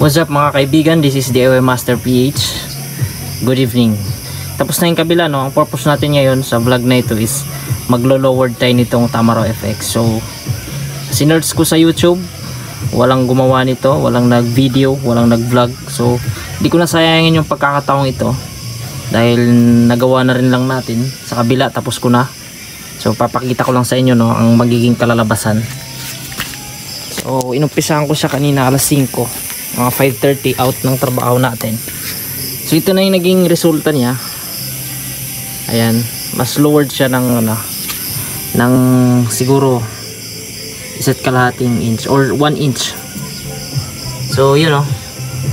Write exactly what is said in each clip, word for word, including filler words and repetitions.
What's up mga kaibigan, this is D I Y Master P H. Good evening. Tapos na yung kabila, no? Ang purpose natin ngayon sa vlog na ito is maglo-lowered tayo nitong Tamaraw F X. So sinerts ko sa YouTube, walang gumawa nito, walang nag-video, walang nag-vlog. So di ko nasayangin yung pagkakataong ito dahil nagawa na rin lang natin sa kabila, tapos ko na. So papakita ko lang sa inyo, no, ang magiging kalalabasan. So inumpisahan ko siya kanina alas singko. Mga five thirty out ng trabaho natin. So ito na yung naging resulta niya. Ayan, mas lowered siya ng ano, ng siguro isa't kalahating inch or one inch. So yun, oh,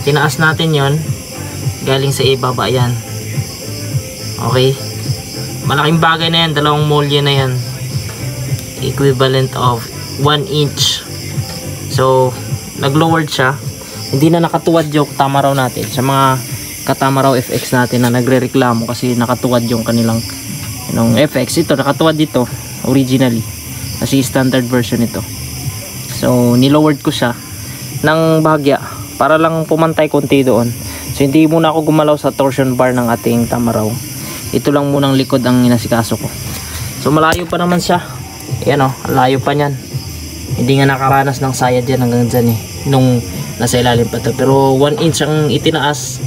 tinaas natin yon galing sa ibaba. Ayan, okay, malaking bagay na yan. Dalawang molye na yan, equivalent of one inch. So nag lowered siya. Hindi na nakatuwad yung Tamaraw natin sa mga katamaraw F X natin na nagrereklamo kasi nakatuwad yung kanilang yung F X. Ito nakatuwad dito originally kasi standard version ito. So nilowered ko siya ng bahagya para lang pumantay konti doon. So hindi muna ako gumalaw sa torsion bar ng ating Tamaraw. Ito lang munang likod ang inasikaso ko. So malayo pa naman siya. Ayan, o, layo pa niyan. Hindi nga nakaranas ng sayad yan hanggang dyan, eh, nung nasa ilalim pa to. Pero one inch ang itinaas,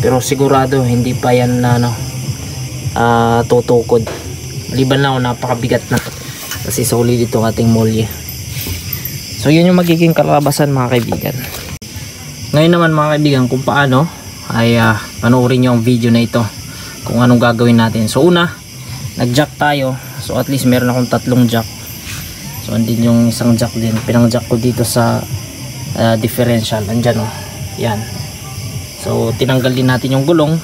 pero sigurado hindi pa yan na ano, uh, tutukod. Maliban lang, napakabigat na kasi solid itong ating molye. So yun yung magiging kalabasan mga kaibigan. Ngayon naman mga kaibigan, kung paano ay uh, panoorin nyo ang video na ito kung anong gagawin natin. So una, nagjack tayo. So at least meron akong tatlong jack. So andin yung isang jack din, pinangjack ko dito sa Uh, differential, andyan, oh. Yan. So tinanggal din natin yung gulong.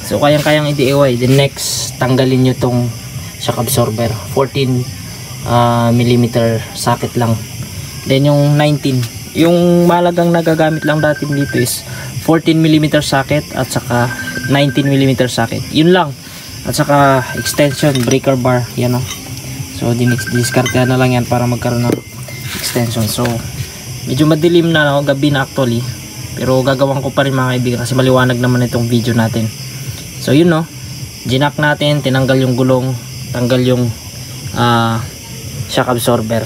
So kayang kayang i-D I Y. The next, tanggalin nyo tong shock absorber, fourteen millimeter socket lang. Then yung nineteen, yung malagang nagagamit lang natin dito is fourteen millimeter socket at saka nineteen millimeter socket, yun lang. At saka extension breaker bar, yan, oh. So diniscard na lang yan para magkaroon ng extension. So medyo madilim na, no? Gabi na actually, pero gagawin ko pa rin mga kaibigan kasi maliwanag naman itong video natin. So yun, no, ginak natin, tinanggal yung gulong, tanggal yung uh, shock absorber.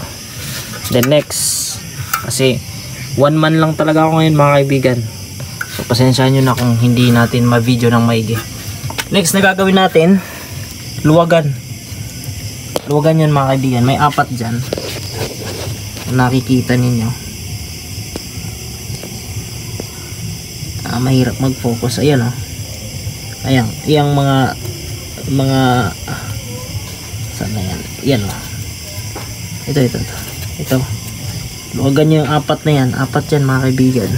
Then next, kasi one man lang talaga ako ngayon mga kaibigan, so pasensyahan nyo na kung hindi natin ma-video ng maigi. Next na gagawin natin, luwagan. Luwagan yun mga kaibigan, may apat dyan, nakikita ninyo. Ah, mahirap mag-focus. Ayan, oh. Ayan, yung mga mga ah, saan na yan? Ayan, oh. Ito, ito, ito. Ito. Luwagan nyo yung apat na yan. Apat yan, mga kaibigan.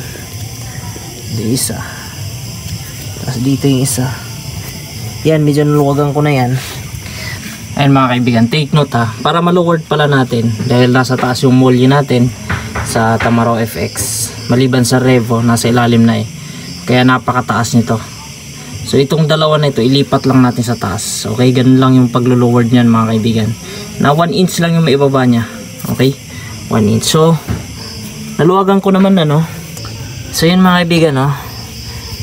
Dito isa. Tapos dito yung isa. Yan, medyo naluwagan ko na yan. Ayan, mga kaibigan. Take note, ha. Para maluward pala natin. Dahil nasa taas yung molye natin sa Tamaraw F X. Maliban sa Revo, nasa ilalim na, eh. Kaya napakataas nito. So itong dalawa na ito, ilipat lang natin sa taas. Okay, ganun lang yung paglo-lowered niyan mga kaibigan. Na one inch lang yung maibaba niya. Okay, one inch. So naluwagan ko naman na, no. So yun mga kaibigan, no,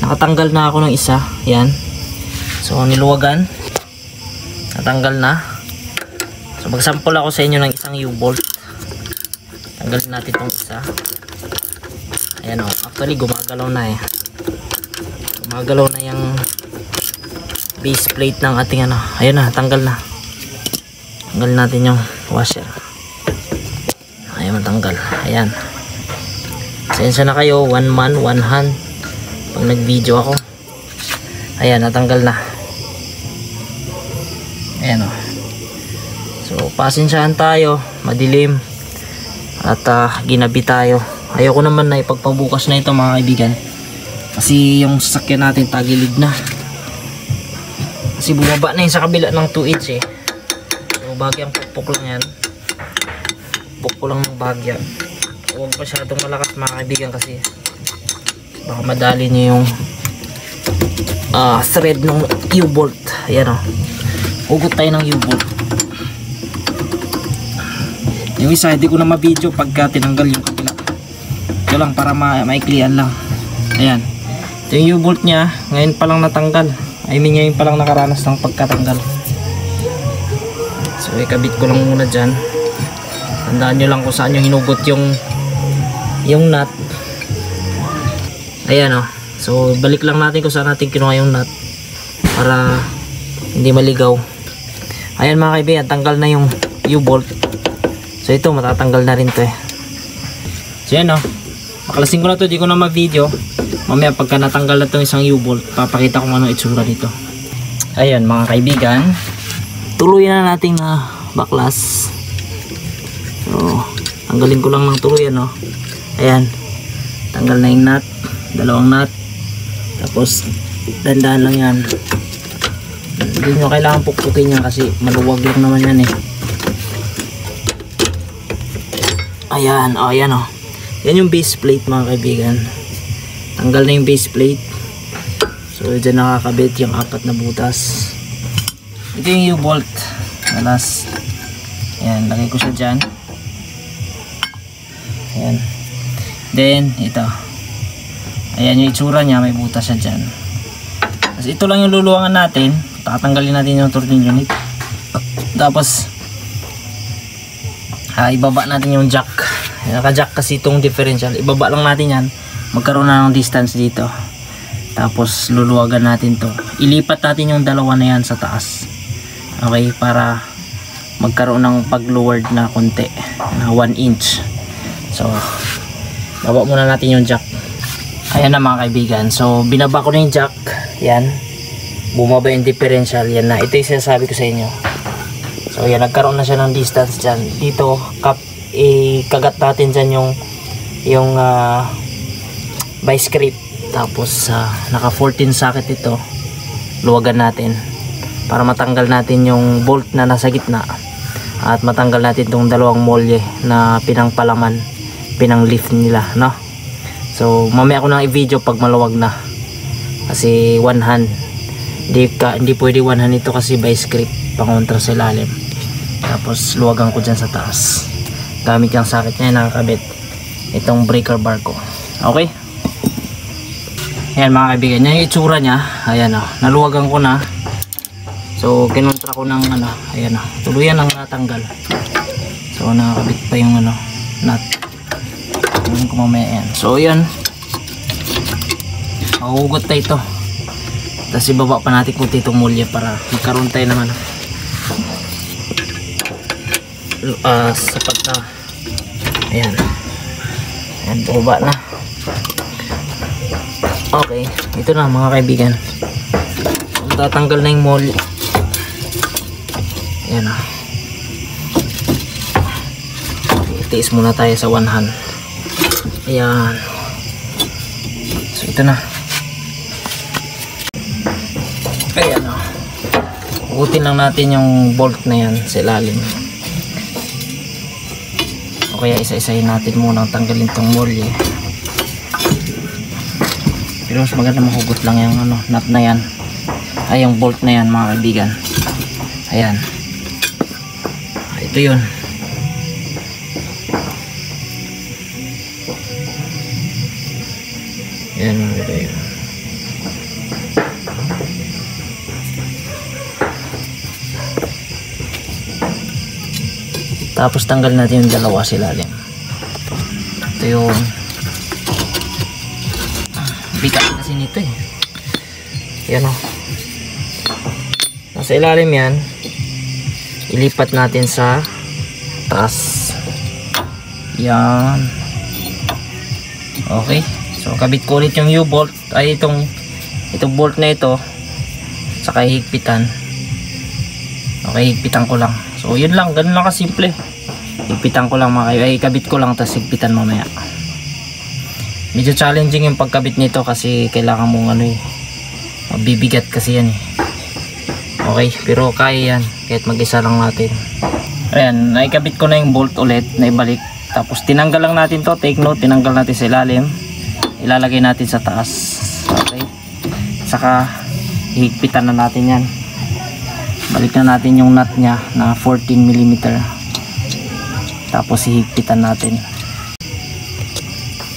nakatanggal na ako ng isa. Yan. So niluwagan, natanggal na. So magsample ako sa inyo ng isang U-bolt. Tanggalin natin itong isa. Ayan, o, actually gumagalaw na, eh. Magalaw na yung base plate ng ating ano. Ayun na, tanggal na. Tanggal natin yung washer. Ayun, matanggal. Ayan. Sensa na kayo, one man, one hand pag nag-video ako. Ayan, natanggal na. Ayan, o. So, pasensyahan tayo. Madilim. At uh, ginabi tayo. Ayoko naman na ipagpabukas na ito mga kaibigan. Kasi yung sasakyan natin tagilid na. Kasi bumaba na yun sa kabila ng two inch, eh. So bagay ang pukpok lang yan. Pukpok lang ng bagay. Huwag masyadong malakas mga kaibigan kasi baka madali nyo yung uh, thread ng U-bolt. Ayan, o. Hugot tayo ng U-bolt. Yung isa, hindi ko na ma-video pagka tinanggal yung kabila. Ito lang para ma maiklian lang. Ayan. Ito yung U-bolt nya. Ngayon pa lang natanggal. I mean ngayon pa lang nakaranas ng pagkatanggal. So ikabit ko lang muna dyan. Tandaan nyo lang kung saan nyo hinugot yung yung nut. Ayan o. So balik lang natin kung saan natin kinuha yung nut. Para hindi maligaw. Ayan mga kaibigan. Tanggal na yung U-bolt. So ito matatanggal na rin to eh. So yan o. Makalasing ko na to, di ko na ma-video. Mamaya pagka natanggal na itong isang U-bolt, papakita ko anong itsura nito. Ayan mga kaibigan, tuloy na natin na baklas. So, tanggalin ko lang ng tuluyan, no? Ayan, tanggal na yung nut, dalawang nut. Tapos dandahan lang yan. Hindi nyo kailangan pukpukin yan kasi maluwag lang naman yan eh. Ayan, oh, ayan oh. Yan yung base plate mga kaibigan. Tanggal na yung base plate. So dyan nakakabit yung apat na butas. Ito yung U-bolt. Alas. Ayan, lagay ko siya dyan. Ayan. Then, ito. Ayan yung itsura niya. May butas siya dyan. Tapos ito lang yung luluwangan natin. Tatanggalin natin yung turning unit. Tapos, ha, ibaba natin yung jack. Naka-jack kasi itong differential. Ibaba lang natin yan. Magkaroon na ng distance dito. Tapos luluwagan natin to. Ilipat natin yung dalawa na yan sa taas. Okay? Para magkaroon ng pag-lowered na konti. Na one inch. So, baba muna natin yung jack. Ayan na mga kaibigan. So, binaba ko na yung jack. Yan. Bumaba yung differential. Yan na. Ito yung sinasabi ko sa inyo. So, yan. Nagkaroon na siya ng distance dyan. Dito, cap i-kagat natin dyan yung yung uh, vice grip. Tapos uh, naka fourteen socket ito, luwagan natin para matanggal natin yung bolt na nasa gitna at matanggal natin itong dalawang molye na pinangpalaman, pinang lift nila, no? So mamaya ko nang i-video pag maluwag na kasi one hand hindi, ka, hindi pwede one hand ito kasi vice grip pangontra sa ilalim. Tapos luwagan ko dyan sa taas gamit yung sakit niya, nakakabit itong breaker bar ko. Okay? Ayan mga kaibigan, yung itsura niya. Ayan o, naluwagan ko na. So kinontra ko ng ano, ayan o, tuluyan ang natanggal. So nakakabit pa yung ano, nut. Ayan ko mamaya yan. So ayan, makuhugot tayo ito. Tapos ibaba pa natin kunti itong mulya para magkaroon tayo ng ano, Uh, sapat na. Ayan. Ayan, baba na. Okay, ito na mga kaibigan. Tatanggal na yung mold. Ayan na. Itiis muna tayo sa one hand. Ayan. So, ito na. Ayan na. Hugutin lang natin yung bolt na yan sa ilalim. Kaya isa-isahin natin muna tanggalin tong molye. Pero mas maganda mahugot lang yung ano, nut na yan. Ay, yung bolt na yan mga kaibigan. Ayan. Ito yun. Ayan mga kaibigan. Tapos tanggal natin yung dalawa sa ilalim. Ito yung bigat kasi nito eh. Ayan o. Nasa ilalim yan. Ilipat natin sa taas. Yan. Okay. So kabit ko ulit yung U-bolt. Ay itong itong bolt na ito. Saka higpitan. Okay, higpitan ko lang. So yun lang. Ganun lang kasimple. Higpitan ko lang mga kayo, ay kabit ko lang tapos higpitan mamaya. Medyo challenging yung pagkabit nito kasi kailangan mong ano eh, mabibigat kasi yan eh. Okay, pero kaya yan kahit mag-isa lang natin. Ayan, naikabit ko na yung bolt ulit na ibalik. Tapos tinanggal lang natin to, take note, tinanggal natin sa ilalim. Ilalagay natin sa taas. Okay. Saka higpitan na natin yan. Balik na natin yung nut nya na fourteen millimeter. Tapos hihigpitan natin.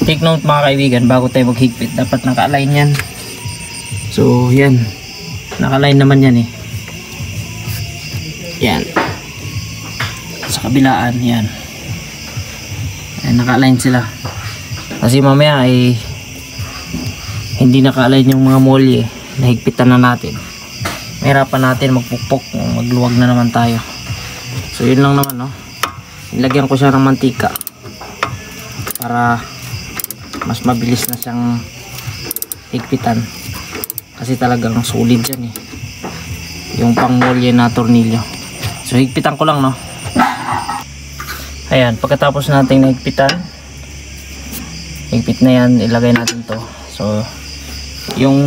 Take note mga kaibigan, bago tayo maghigpit dapat naka-align yan. So yan, naka-align naman yan eh. Yan, sa kabilaan yan, yan naka-align sila kasi mamaya ay hindi naka-align yung mga molye, nahigpitan na natin, mahirapan natin magpukpok, magluwag na naman tayo. So yun lang naman, no? Ilagyan ko siya ng mantika para mas mabilis na siyang higpitan kasi talagang solid yan eh, yung pang molye na tornilyo. So higpitan ko lang, no? Ayan, pagkatapos nating higpitan, higpit na yan, ilagay natin to. So yung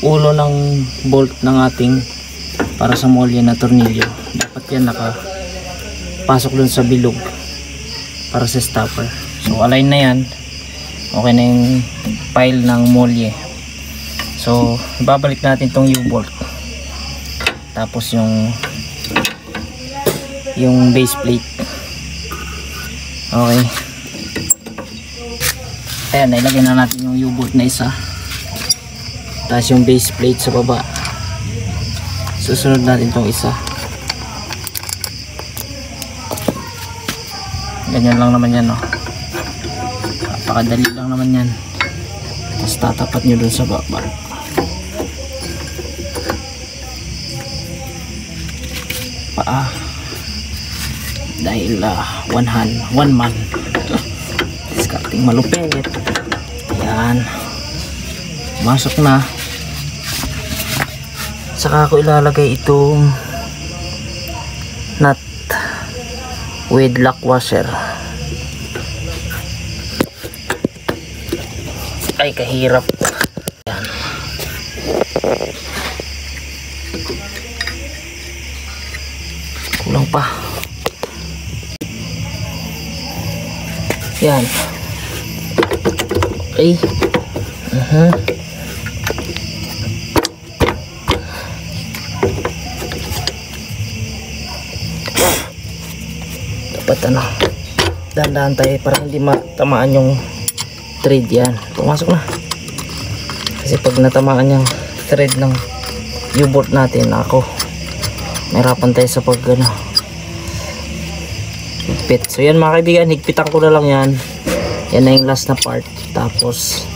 ulo ng bolt ng ating para sa molye na tornilyo, dapat yan nakapasok dun sa bilog para sa stopper. So align na yan, okay na yung pile ng molye. So babalik natin tong U-bolt, tapos yung yung base plate. Okay, ayan, nailagay na natin yung U-bolt na isa, tapos yung base plate sa baba. Susunod natin tong isa. Ganyan lang naman yan, no? Napakadali lang naman yan. Tapos tatapat nyo dun sa baba. Paa. Dahil uh, one hand, one man. Discarding malupit. Ayan. Masok na. Saka ako ilalagay itong nut with lock washer. Ay, kahirap. Ayan. Kulang pa. Ayan. Okay. Uh-huh. Dapat ano, dahan-dahan tayo para hindi matamaan yung thread. Yan, pumasok na. Kasi pag natamaan yung thread ng U-bolt natin, ako mahirapan tayo sa pag ano, higpit. So yan mga kaibigan, higpitan ko na lang yan. Yan na yung last na part. Tapos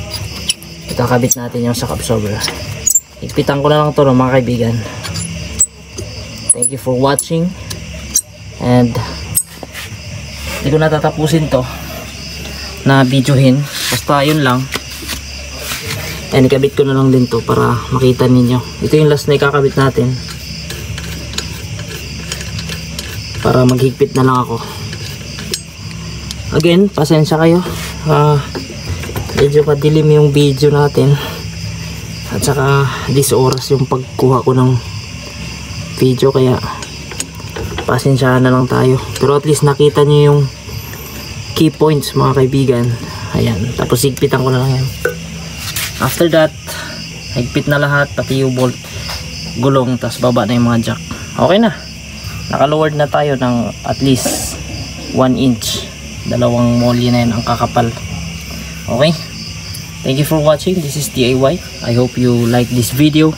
ikakabit natin yung shock absorber. Higpitan ko na lang to, no, mga kaibigan. Thank you for watching, and hindi ko natatapusin to na videohin, basta yun lang. And ikabit ko na lang din to para makita ninyo. Ito yung last na ikakabit natin para maghigpit na lang ako. Again, pasensya kayo, uh, medyo padilim yung video natin at saka this oras yung pagkuha ko ng video, kaya pasensyahan na lang tayo. Pero at least nakita nyo yung key points mga kaibigan. Ayan, tapos higpitan ko na lang yan. After that, higpit na lahat, pati yung bolt, gulong, tapos baba na yung mga jack. Okay na, nakaloward na tayo ng at least one inch. Dalawang molye na yun ang kakapal. Okay, thank you for watching. This is D I Y. I hope you like this video.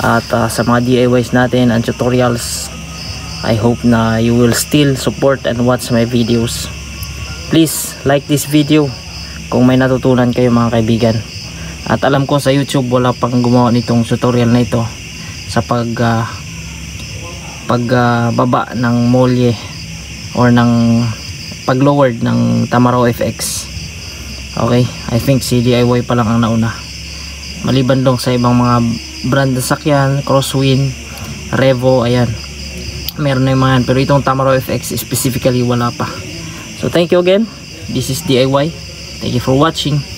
At uh, sa mga D I Ys natin and tutorials, I hope na you will still support and watch my videos. Please like this video kung may natutunan kayo mga kaibigan. At alam ko sa YouTube wala pang gumawa nitong tutorial na ito sa pag uh, pag uh, baba ng molye or ng paglowered ng Tamaraw F X. Okay, I think si D I Y pa lang ang nauna. Maliban dong sa ibang mga brand na sakyan, Crosswind, Revo, ayan, meron na yung mga yan, pero itong Tamaraw F X specifically wala pa. So thank you again, this is D I Y. Thank you for watching.